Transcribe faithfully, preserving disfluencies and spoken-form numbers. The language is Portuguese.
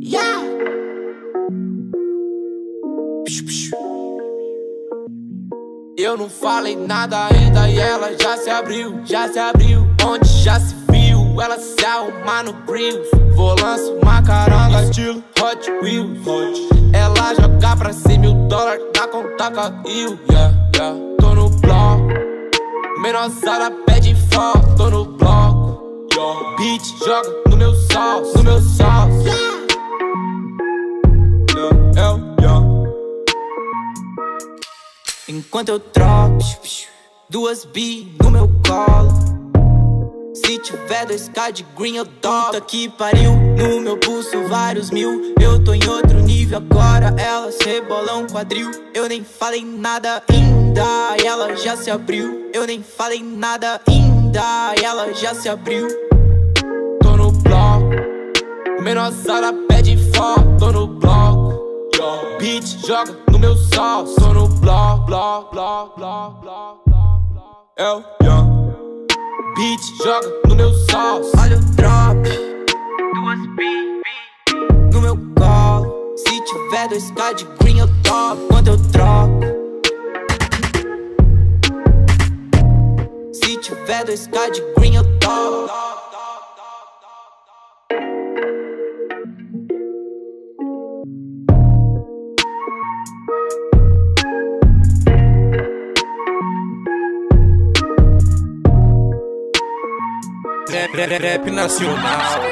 Ja! Eu não falei nada ainda e ela já se abriu, já se abriu. Onde já se viu, ela se arruma no Grills. Vou lançar uma caranga estilo Hot Wheels. Ela joga pra cem mil dólares na conta caiu. Yeah, yeah. Tô no bloco, menosada pede foto. Tô no bloco, yeah. Beat joga no meu sol, no meu sol. Yeah. Enquanto eu troco duas bi no meu colo. Se tiver dois K de green eu dou. Puta que pariu, no meu pulso vários mil. Eu tô em outro nível agora, ela rebola um quadril. Eu nem falei nada ainda, ela já se abriu. Eu nem falei nada ainda, ela já se abriu. Tô no bloco, menosada pede foto. Tô no bloco, bitch joga no meu sol. Tô no bloco, bloco, bloco, bloco, bloco, bloco. Eu, yeah. Bitch joga no meu sol. Olha o drop, duas bi no meu colo. Se tiver dois K de green eu topo. Quando eu troco, se tiver dois K de green eu topo. Rap nacional.